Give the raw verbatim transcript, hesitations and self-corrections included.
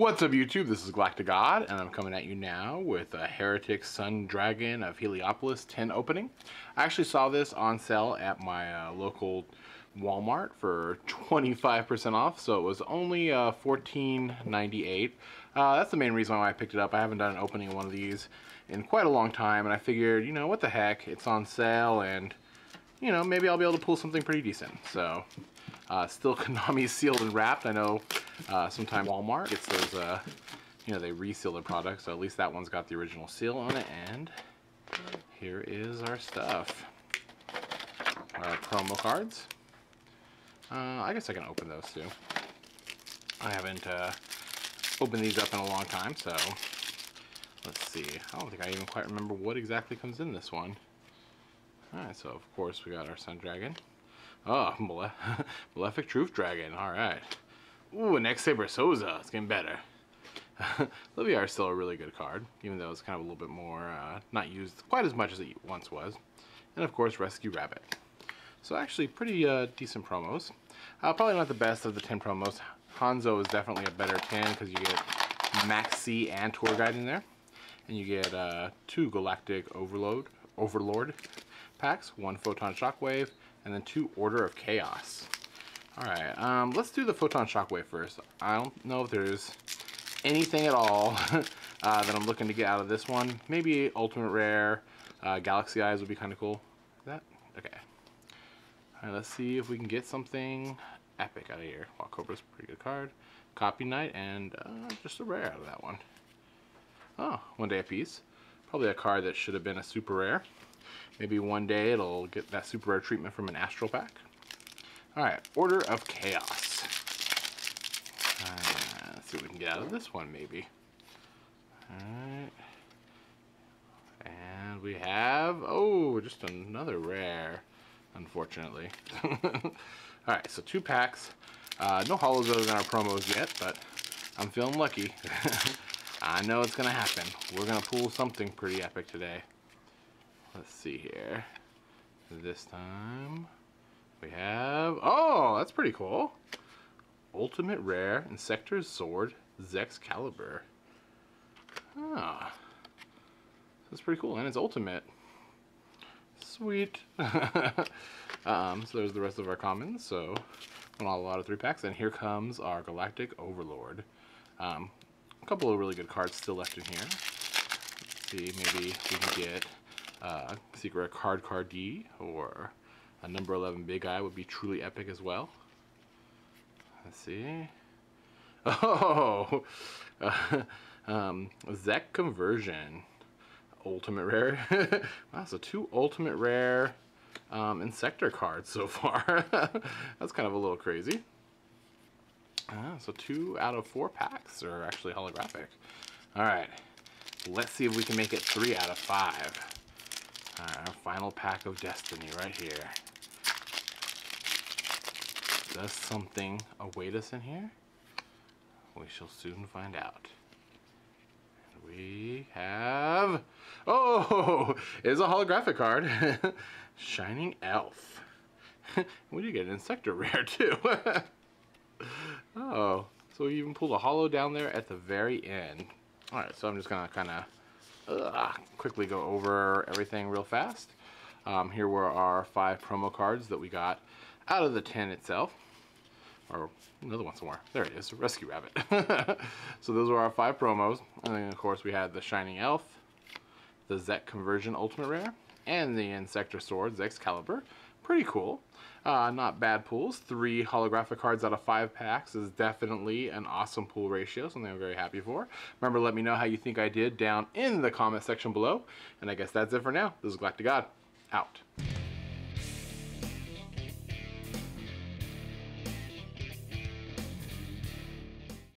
What's up, YouTube? This is GalacticGod, and I'm coming at you now with a Hieratic Sun Dragon of Heliopolis tin opening. I actually saw this on sale at my uh, local Walmart for twenty-five percent off, so it was only uh, fourteen ninety-eight. Uh, that's the main reason why I picked it up. I haven't done an opening of one of these in quite a long time, and I figured, you know, what the heck, it's on sale, and, you know, maybe I'll be able to pull something pretty decent. So, uh, still Konami sealed and wrapped. I know Uh, sometime Walmart gets those, uh, you know, they reseal their products, so at least that one's got the original seal on it. And here is our stuff, our promo cards. Uh, I guess I can open those too. I haven't uh, opened these up in a long time, so let's see. I don't think I even quite remember what exactly comes in this one. All right, so of course we got our Sun Dragon. Oh, Male Malefic Truth Dragon. All right. Ooh, an X-Sabre Souza. It's getting better. Liviaire is still a really good card, even though it's kind of a little bit more, uh, not used quite as much as it once was. And of course, Rescue Rabbit. So actually pretty uh, decent promos. Uh, probably not the best of the ten promos. Hanzo is definitely a better ten because you get Maxi and Tour Guide in there. And you get uh, two Galactic Overlord, Overlord packs, one Photon Shockwave, and then two Order of Chaos. Alright, um, let's do the Photon Shockwave first. I don't know if there's anything at all uh, that I'm looking to get out of this one. Maybe Ultimate Rare, uh, Galaxy Eyes would be kind of cool. Is that? Okay. Alright, let's see if we can get something epic out of here. Well, Cobra's a pretty good card. Copy Knight, and uh, just a rare out of that one. Oh, one day apiece. Probably a card that should have been a super rare. Maybe one day it'll get that super rare treatment from an Astral Pack. Alright, Order of Chaos. Uh, let's see what we can get out of this one, maybe. Alright. And we have, oh, just another rare, unfortunately. Alright, so two packs. Uh, no holos other than our promos yet, but I'm feeling lucky. I know it's going to happen. We're going to pull something pretty epic today. Let's see here. This time we have, oh, that's pretty cool. Ultimate Rare, Inzektor Sword Zektkalibur. Ah, that's pretty cool, and it's Ultimate. Sweet. um, so there's the rest of our commons, so a lot of three packs, and here comes our Galactic Overlord. Um, a couple of really good cards still left in here. Let's see, maybe we can get uh, Secret Card Card D, or a number eleven big guy would be truly epic as well. Let's see. Oh! Uh, um, Zekt Conversion. Ultimate Rare. Wow, so two Ultimate Rare um, Inzektor cards so far. That's kind of a little crazy. Uh, so two out of four packs are actually holographic. Alright, let's see if we can make it three out of five. Alright, our final pack of Destiny right here. Does something await us in here? We shall soon find out. And we have, oh, it's a holographic card. Shining Elf. We did get an Inzektor rare too. Oh, so we even pulled a holo down there at the very end. All right, so I'm just gonna kind of ugh, quickly go over everything real fast. Um, here were our five promo cards that we got out of the tin itself. Or another one somewhere. There it is, Rescue Rabbit. So those were our five promos. And then of course we had the Shining Elf, the Zekt Conversion Ultimate Rare, and the Inzektor Sword Zektkalibur. Pretty cool. Uh, not bad pulls. Three holographic cards out of five packs is definitely an awesome pull ratio, something I'm very happy for. Remember, let me know how you think I did down in the comment section below. And I guess that's it for now. This is GalacticGod. Out.